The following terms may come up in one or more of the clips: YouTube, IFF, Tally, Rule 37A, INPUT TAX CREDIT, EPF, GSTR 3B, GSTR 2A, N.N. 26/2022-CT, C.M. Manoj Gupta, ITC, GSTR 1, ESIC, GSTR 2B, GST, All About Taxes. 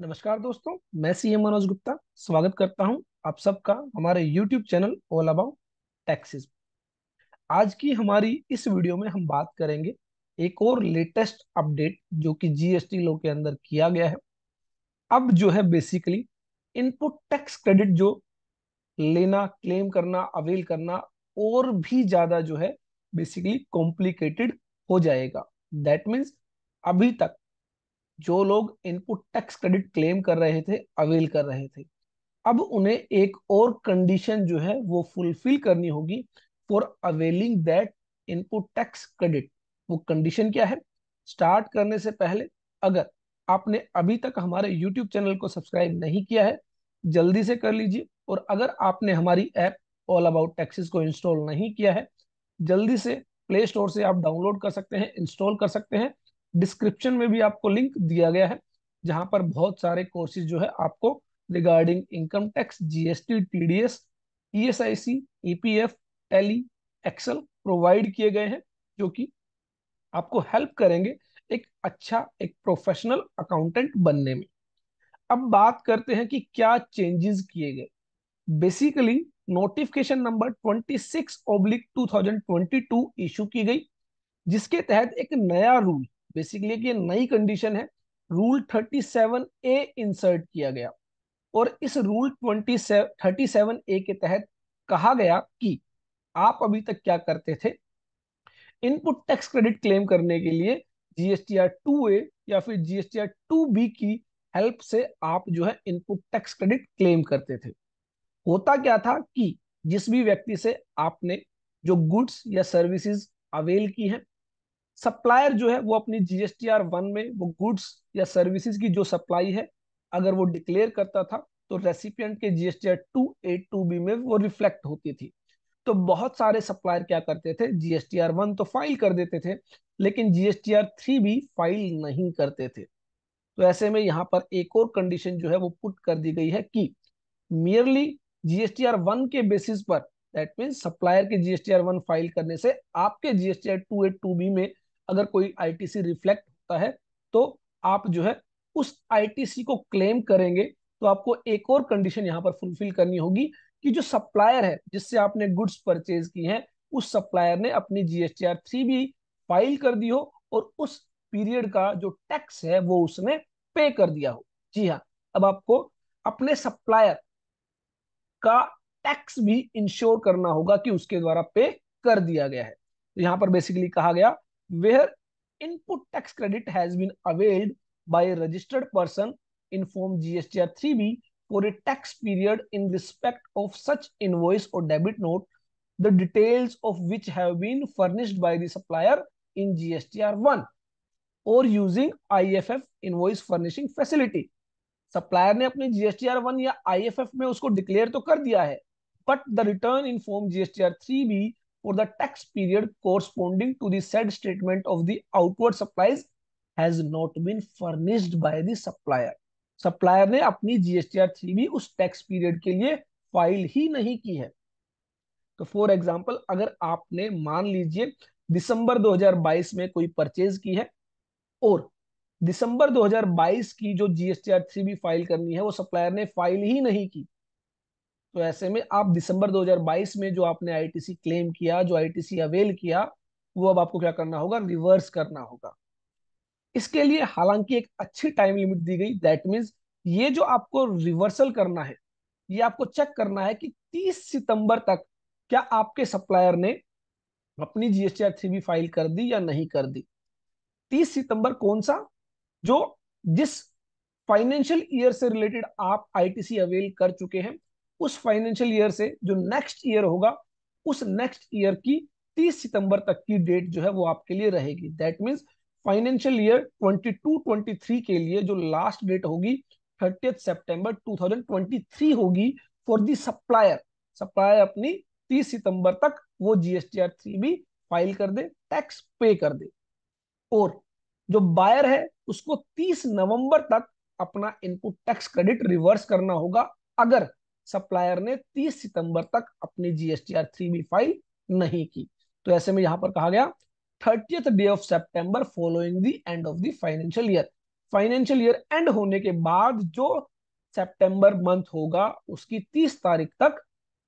नमस्कार दोस्तों, मैं सी.एम. मनोज गुप्ता स्वागत करता हूं आप सबका हमारे YouTube channel all about taxes. आज की हमारी इस वीडियो में हम बात करेंगे एक और लेटेस्ट अपडेट जो कि जीएसटी लॉ के अंदर किया गया है। अब जो है बेसिकली इनपुट टैक्स क्रेडिट जो लेना, क्लेम करना, अवेल करना और भी ज्यादा जो है बेसिकली कॉम्प्लिकेटेड हो जाएगा। दैट मीन्स अभी तक जो लोग इनपुट टैक्स क्रेडिट क्लेम कर रहे थे, अवेल कर रहे थे, अब उन्हें एक और कंडीशन जो है वो फुलफिल करनी होगी for availing that input tax credit. वो कंडीशन क्या है? स्टार्ट करने से पहले अगर आपने अभी तक हमारे YouTube चैनल को सब्सक्राइब नहीं किया है, जल्दी से कर लीजिए। और अगर आपने हमारी ऐप ऑल अबाउट टैक्सेस को इंस्टॉल नहीं किया है, जल्दी से प्ले स्टोर से आप डाउनलोड कर सकते हैं, इंस्टॉल कर सकते हैं। डिस्क्रिप्शन में भी आपको लिंक दिया गया है जहां पर बहुत सारे कोर्सेज जो है आपको regarding income tax, GST, TDS, ESIC, EPF, Tally, Excel provide किए गए हैं जो कि आपको हेल्प करेंगे एक अच्छा, एक प्रोफेशनल अकाउंटेंट बनने में। अब बात करते हैं कि क्या चेंजेस किए गए। बेसिकली नोटिफिकेशन नंबर 26/2022 इशू की गई, जिसके तहत एक नया रूल, बेसिकली एक नई कंडीशन है, रूल 37A इंसर्ट किया गया। और इस रूल 37A के तहत कहा गया कि आप अभी तक क्या करते थे, इनपुट टैक्स क्रेडिट क्लेम करने के लिए जीएसटीआर 2A या फिर जीएसटीआर 2B की हेल्प से आप जो है इनपुट टैक्स क्रेडिट क्लेम करते थे। होता क्या था कि जिस भी व्यक्ति से आपने जो गुड्स या सर्विसेज अवेल की हैं, सप्लायर जो है वो अपनी जीएसटीआर 1 में वो गुड्स या सर्विसेज की जो सप्लाई है अगर वो डिक्लेयर करता था तो रेसिपिएंट के जीएसटीआर 2A 2B में वो रिफ्लेक्ट होती थी। तो बहुत सारे सप्लायर क्या करते थे, जीएसटीआर 1 तो फाइल कर देते थे लेकिन जीएसटीआर 3B फाइल नहीं करते थे। तो ऐसे में यहाँ पर एक और कंडीशन जो है वो पुट कर दी गई है कि मियरली जीएसटीआर 1 के बेसिस पर, दैट मीन्स सप्लायर के जीएसटीआर 1 फाइल करने से आपके जीएसटीआर 2A 2B में अगर कोई आईटीसी रिफ्लेक्ट होता है तो आप जो है उस आईटीसी को क्लेम करेंगे। तो आपको एक और कंडीशन यहाँ पर फुलफिल करनी होगी कि जो सप्लायर है जिससे आपने गुड्स परचेज की हैं, उस सप्लायर ने अपनी जीएसटीआर 3B फाइल कर दी हो और उस पीरियड का जो टैक्स है वो उसने पे कर दिया हो। जी हाँ, अब आपको अपने सप्लायर का टैक्स भी इंश्योर करना होगा कि उसके द्वारा पे कर दिया गया है। तो यहाँ पर बेसिकली कहा गया where input tax credit has been availed by a registered person in form GSTR 3B for a tax period in respect of such invoice or debit note, the details of which have been furnished by the supplier in GSTR 1 or using IFF invoice furnishing facility. Supplier ने अपने GSTR 1 या IFF में उसको declare तो कर दिया है, but the return in form GSTR 3B for the tax period corresponding to the said statement of the outward supplies has not been furnished by the supplier. Supplier ने अपनी GSTR 3B उस tax period के लिए file ही नहीं की है। तो for example अगर आपने मान लीजिए दिसंबर 2022 में कोई परचेज की है और दिसंबर 2022 की जो GSTR 3B फाइल करनी है वो सप्लायर ने फाइल ही नहीं की, तो ऐसे में आप दिसंबर 2022 में जो आपने आईटीसी क्लेम किया, जो आईटीसी अवेल किया, वो अब आपको क्या करना होगा, रिवर्स करना होगा। इसके लिए हालांकि एक अच्छी टाइम लिमिट दी गई, दैट मींस ये जो आपको रिवर्सल करना है ये आपको चेक करना है कि 30 सितंबर तक क्या आपके सप्लायर ने अपनी जीएसटीआर 3B फाइल कर दी या नहीं कर दी। 30 सितंबर कौन सा, जो जिस फाइनेंशियल ईयर से रिलेटेड आप आईटीसी अवेल कर चुके हैं उस फाइनेंशियल ईयर से जो नेक्स्ट ईयर होगा उस नेक्स्ट ईयर की 30 सितंबर तक की डेट जो है वो आपके लिए रहेगी। दैट मींस फाइनेंशियल ईयर 22-23 के लिए जो लास्ट डेट होगी 30 सितंबर 2023 होगी फॉर दी सप्लायर। सप्लायर अपनी 30 सितंबर तक वो जीएसटीआर 3B फाइल कर दे, टैक्स पे कर दे। और जो बायर है उसको 30 नवंबर तक अपना इनपुट टैक्स क्रेडिट रिवर्स करना होगा अगर सप्लायर ने 30 सितंबर तक अपनी जीएसटीआर 3B फाइल नहीं की। तो ऐसे में यहां पर कहा गया 30th day of September following the end of the financial year, financial year end होने के बाद जो सितंबर मंथ होगा उसकी 30 तारीख तक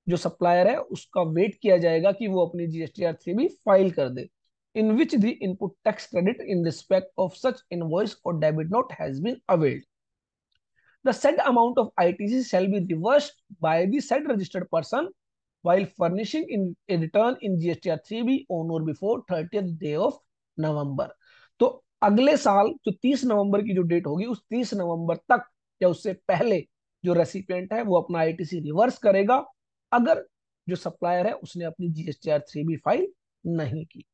जो सप्लायर है उसका वेट किया जाएगा कि वो अपनी जीएसटीआर 3B फाइल कर दे, in which the input tax credit in respect of such invoice और debit note has been availed. The said amount of ITC shall be reversed by the said registered person while furnishing in a return in GSTR 3B on or before 30th day of November। तो अगले साल जो 30 नवंबर की जो date होगी उस 30 नवंबर तक या उससे पहले जो रेसिपिएंट है वो अपना ITC रिवर्स करेगा अगर जो सप्लायर है उसने अपनी GSTR 3B फाइल नहीं की।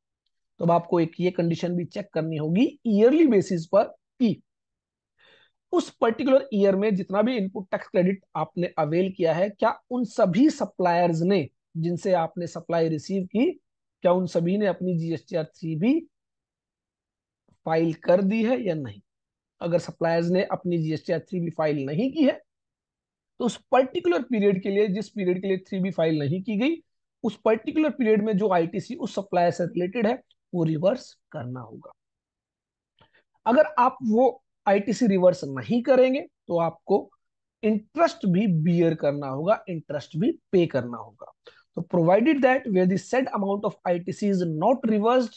तो अब आपको एक ये कंडीशन भी चेक करनी होगी ईयरली बेसिस पर कि उस पर्टिकुलर ईयर में जितना भी इनपुट टैक्स क्रेडिट आपने अवेल किया है क्या उन सभी सप्लायर्स ने जिनसे आपने सप्लाई रिसीव की क्या उन सभी ने अपनी जीएसटीआर 3B फाइल कर दी है या नहीं। अगर सप्लायर्स ने अपनी जीएसटीआर 3B फाइल नहीं की है तो उस पर्टिकुलर पीरियड के लिए जिस पीरियड के लिए 3B फाइल नहीं की गई उस पर्टिकुलर पीरियड में जो आईटीसी उस सप्लायर से रिलेटेड है वो रिवर्स करना होगा। अगर आप वो आईटीसी रिवर्स नहीं करेंगे तो आपको इंटरेस्ट भी बियर करना होगा, इंटरेस्ट भी पे करना होगा। तो provided that where the said amount of ITC is not reversed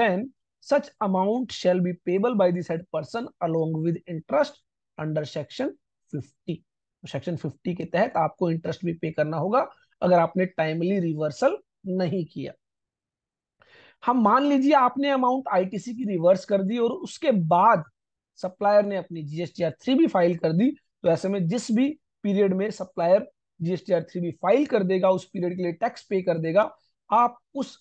then such amount shall be payable by the said person along with interest under section 50। तो सेक्शन 50 के तहत आपको इंटरेस्ट भी पे करना होगा अगर आपने टाइमली रिवर्सल नहीं किया। हम मान लीजिए आपने अमाउंट आईटीसी की रिवर्स कर दी और उसके बाद सप्लायर ने अपनी जीएसटीआर 3B फाइल कर दी तो ऐसे में जिस भी पीरियड में सप्लायर जीएसटीआर 3B फाइल कर देगा उस पीरियड के लिए टैक्स पे कर देगा, आप उस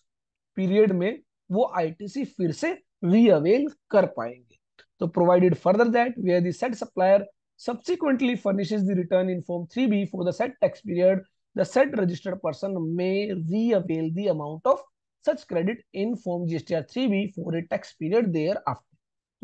पीरियड में वो आईटीसी फिर से रीअवेल कर पाएंगे। तो provided further that where the said supplier subsequently furnishes the return in form 3B for the said tax period the said registered person may reavail the amount of such credit in form GSTR 3B for a tax period thereafter.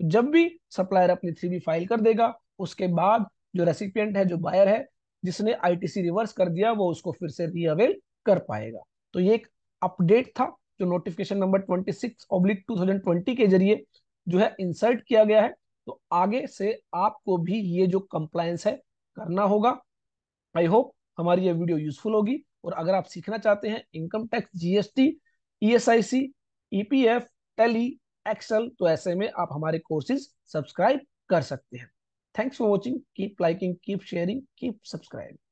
तो जब भी supplier अपनी 3B file कर देगा उसके बाद जो recipient है जो बायर है जिसने आईटीसी रिवर्स कर दिया वो उसको फिर से रीअवेल कर पाएगा। तो ये एक अपडेट था जो नोटिफिकेशन नंबर 26/2020 के जरिए जो है इंसर्ट किया गया है। तो आगे से आपको भी ये जो कंप्लायंस है करना होगा। आई होप हमारी ये वीडियो यूजफुल होगी और अगर आप सीखना चाहते हैं income tax, GST, ESIC, EPF, Tally, Excel तो ऐसे में आप हमारे कोर्सेज सब्सक्राइब कर सकते हैं। Thanks for watching, keep liking, keep sharing, keep subscribing.